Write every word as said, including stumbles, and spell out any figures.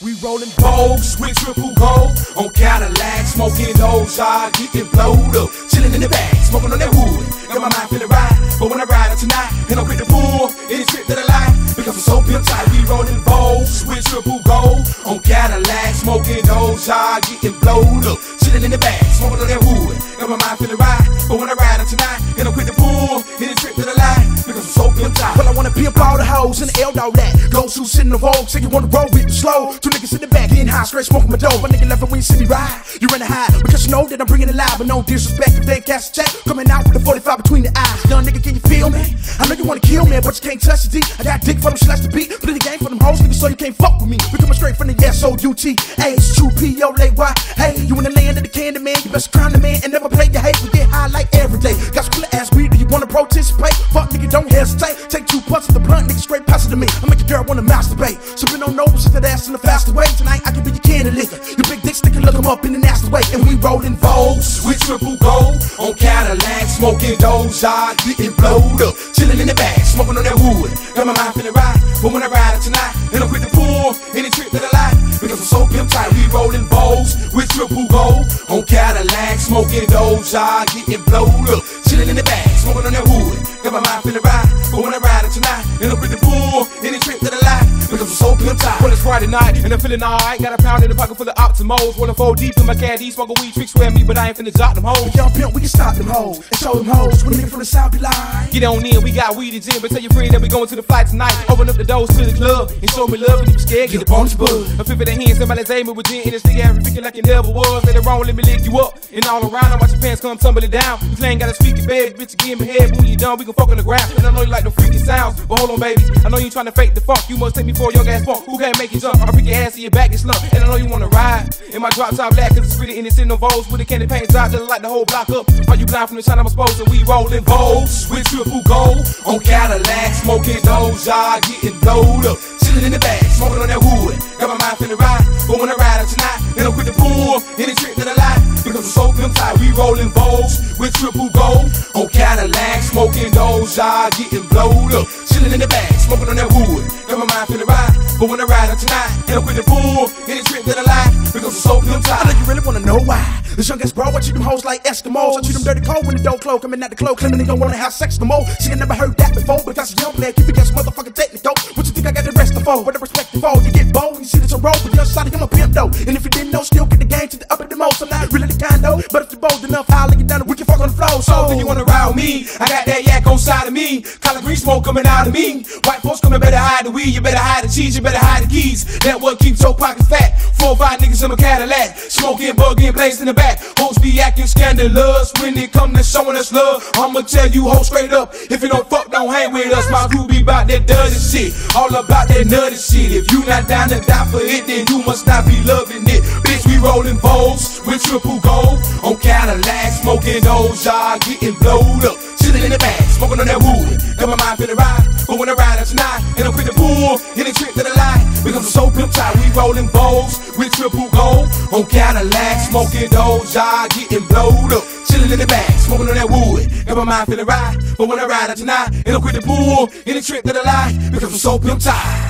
We rollin' Vogues with triple gold on Cadillac, smoking those I getting blowed up, chillin' in the back, smoking on that wood. Got my mind feelin' right, but when I ride it tonight, and I quit the fool any trip that I like because I'm so pimp tight. We rollin' Vogues with triple gold on Cadillac, smoking those I getting blowed up, chillin' in the back, smoking on that wood. Got my mind feelin' right, but when I ride it tonight, and I quit the fool any trip that I like because I'm so pimp tight. Well, I wanna pimp all the hoes and L all that. Those who sit in the Vogue say you wanna roll with them slow. Two niggas in the back, getting high, straight smoking my dough. My nigga laughing when you see me ride. You running high because you know that I'm bringing it live. But no disrespect if they cast a check. Coming out with a forty-five between the eyes. Young nigga, can you feel me? I know you wanna kill me, but you can't touch the D. I got dick for them slash the beat. Put in the game for them hoes, nigga, so you can't fuck with me. We coming straight from the S O U T H two P O L A Y. Hey, you in the land of the candy man. You best crown the man and never play your hate. We get high like every day. Got some clear ass weed, do you wanna participate? Fuck nigga, don't hesitate. Take two puffs of the blunt, nigga, straight pass it to me. I make your girl wanna masturbate. Sippin' on nose, sit that ass in the faster way. Tonight I can be your candidate. Your big dick stickin', look 'em up in the nasty way. And we rollin' Vogues with triple gold on Cadillac, smoking those I gettin' blowed up, chillin' in the back, smoking on that wood. Got my mind finna ride, but when I ride it tonight, and I'm quick to fool any trick that I like because I'm so pimp tight. We rollin' Vogues with triple gold on Cadillac, smoking those I gettin' blowed up, chillin' in the back, smoking on that wood. Got my mind finna ride, but when I ride it tonight, and I'm quick to fool any trick that I like. So well, it's Friday night, and I'm feeling alright. Got a pound in the pocket full of optimals. Wanna fold deep in my caddy, smoking weed, tricks swear me, but I ain't finna drop them hoes. Y'all pimp, we can stop them hoes and show them hoes. When a nigga from the south be like, get on in, we got weed and gin. But tell your friend that we going to the flight tonight. Open up the doors to the club and show me love. And if you scared, get up on the bud. I'm flipping their hands, somebody's aiming with gin. And this nigga having freaking like it never was. Later on, let me lick you up. And all around, I watch your pants come tumbling down. You ain't gotta speak your bad, bitch, give me head. When you done, we can fuck on the ground. And I know you like the freaking sounds, but hold on, baby, I know you trying to fake the funk. You must take me for your young ass punk, who can't make it jump. I'll pick your ass in your back and slump. And I know you wanna ride in my drop top black, cause it's pretty and it's in the Vogues with the candy paint job, just like the whole block up. Are you blind from the shine I'm exposed? And we rollin' Vogues with triple gold on Cadillac, smoking those I gettin' blowed up, chillin' in the back, smoking on that wood. Got my mind finna ride, but when I ride it tonight, then I'm quick to pull any trick that I like because I'm so pimp tight. We rollin' Vogues with triple gold on Cadillac, smoking those I gettin' blowed up, chillin' in the back, smoking on that wood. Got my mind finna ride, but when I ride up tonight, and I'm quick to fool any trick that I like because I'm so pimp tight. I know you really wanna know why. This young ass bro, I treat them hoes like Eskimos. I treat them dirty cold when the door closed, coming out the clothes, claiming they don't wanna have sex no more. She ain't never heard that before, but that's a young lad, keep it against motherfucking technical. What you think I got the rest of for? What the respect for? You get bold, you see that you're roll, but you're shotty, I'm a pimp though. And if you didn't know, still get the game to the up at the most. I'm not really the kind though, but if you're bold enough, I'll let you down and we can fuck on the floor. So then you wanna ride with me? I got that yak on side of me, collard green smoke coming out of me. White folks coming, better hide the weed, you better hide the cheese, you better hide the keys. That what keeps your pockets fat. Four or five niggas in my Cadillac, smoking, bugging, blazing in the back. Hoes be acting scandalous when it come to showing us love. I'ma tell you hoes straight up, if you don't fuck, don't hang with us. My crew be about that dirty shit, all about that nutty shit. If you not down to die for it, then you must not be loving it. Bitch, we rollin' Vogues with triple gold on Cadillac, smoking those y'all getting blowed up, chillin' in the back, smoking on that wood. Got my mind finna ride, but when I ride up tonight, and I'm quick to pull any trick that I like because I'm so pimp tight. We rollin' Vogues with triple gold on Cadillac, smoking those y'all getting blowed up, chillin' in the back, smoking on that wood. Got my mind finna ride, but when I ride up tonight, and I'm quick to pull any trick that I like because I'm so pimp tight.